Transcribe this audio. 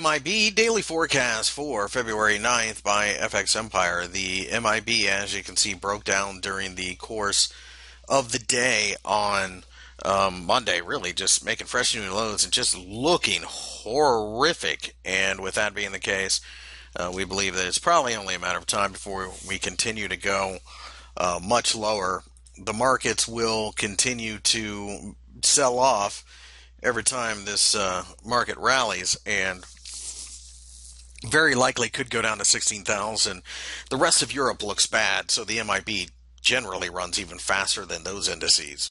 MIB daily forecast for February 9th by FX Empire. The MIB, as you can see, broke down during the course of the day on Monday, really just making fresh new lows and just looking horrific. And with that being the case, we believe that it's probably only a matter of time before we continue to go much lower. The markets will continue to sell off every time this market rallies, and very likely could go down to 16,000. The rest of Europe looks bad, so the MIB generally runs even faster than those indices.